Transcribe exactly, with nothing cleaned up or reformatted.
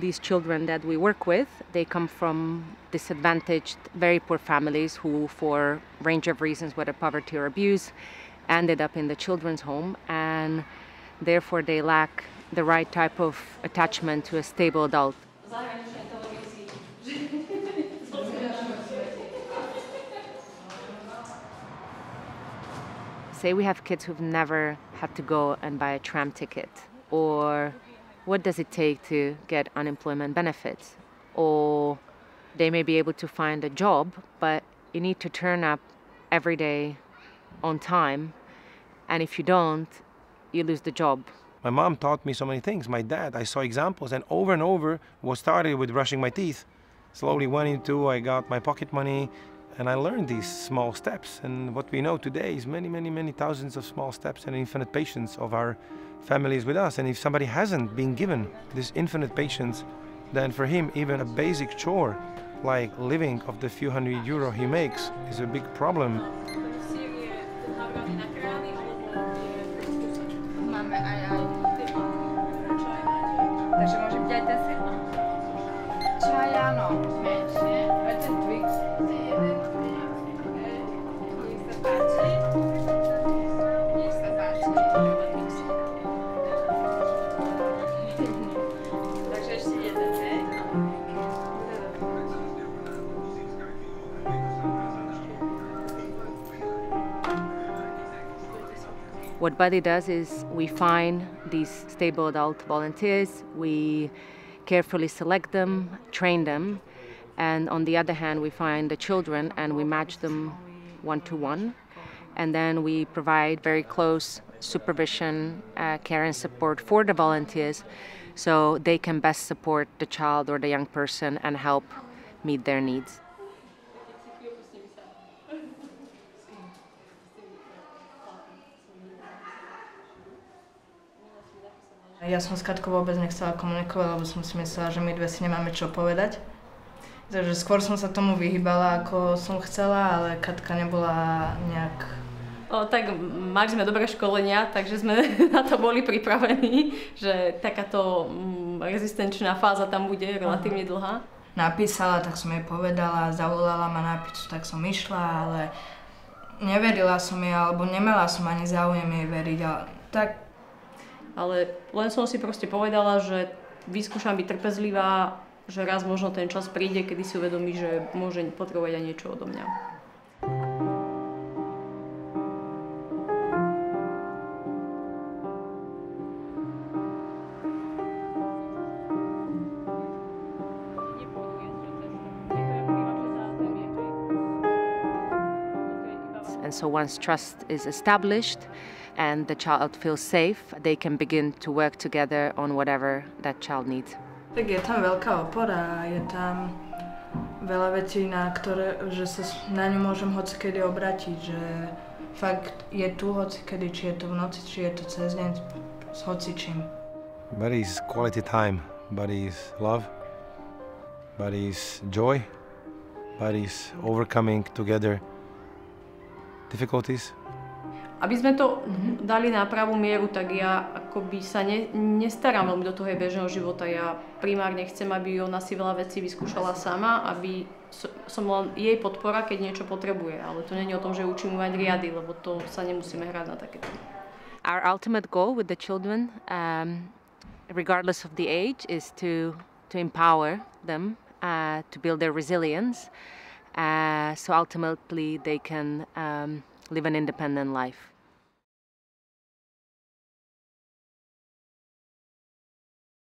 these children that we work with, they come from disadvantaged, very poor families who, for a range of reasons, whether poverty or abuse, ended up in the children's home, and therefore they lack the right type of attachment to a stable adult. Say we have kids who've never had to go and buy a tram ticket, or what does it take to get unemployment benefits? Or they may be able to find a job, but you need to turn up every day on time, and if you don't, you lose the job. My mom taught me so many things. My dad, I saw examples, and over and over was started with brushing my teeth. Slowly went into, I got my pocket money, and I learned these small steps. And what we know today is many, many, many thousands of small steps and infinite patience of our families with us. And if somebody hasn't been given this infinite patience, then for him, even a basic chore, like living off the few hundred euro he makes, is a big problem. What Buddy does is we find these stable adult volunteers, we carefully select them, train them, and on the other hand, we find the children and we match them one-to-one. And then we provide very close supervision, uh, care and support for the volunteers so they can best support the child or the young person and help meet their needs. Ja som s Katkou vôbec nechcela komunikovať, lebo som si myslela, že my dve si nemáme čo povedať. Takže skôr som sa tomu vyhýbala, ako som chcela, ale Katka nebola nejak... O, tak mali sme dobré školenia, takže sme na to boli pripravení, že takáto rezistenčná fáza tam bude relatívne dlhá. Napísala, tak som jej povedala, zavolala ma na pizzu, tak som išla, ale neverila som jej, alebo nemala som ani záujem jej veriť, ale tak... Ale len som si proste povedala, že vyskúšam byť trpezlivá, že raz možno ten čas príde, kedy si uvedomí, že môže potrebovať aj niečo odo mňa. And so once trust is established and the child feels safe, they can begin to work together on whatever that child needs. Tak je tam veľká opora, je tam veľa vecí, na ktoré, že sa na ňu môžem hocikedy obrátiť, že fakt je tu hocikedy, či je to v noci, či je to cez deň, s hocičím. Buddy's quality time, Buddy's love, Buddy's joy, Buddy's overcoming together difficulties. Aby sme to dali na pravú mieru, tak ja akoby sa ne, nestarám veľmi do toho jej bežného života. Ja primárne chcem, aby ona si veľa vecí vyskúšala sama, aby som len jej podpora, keď niečo potrebuje. Ale to nie je o tom, že učím mať riady, lebo to sa nemusíme hrať na takéto. Our ultimate goal with the children, um, regardless of the age, is to, to empower them, uh, to build their resilience, uh, so ultimately they can um, live an independent life.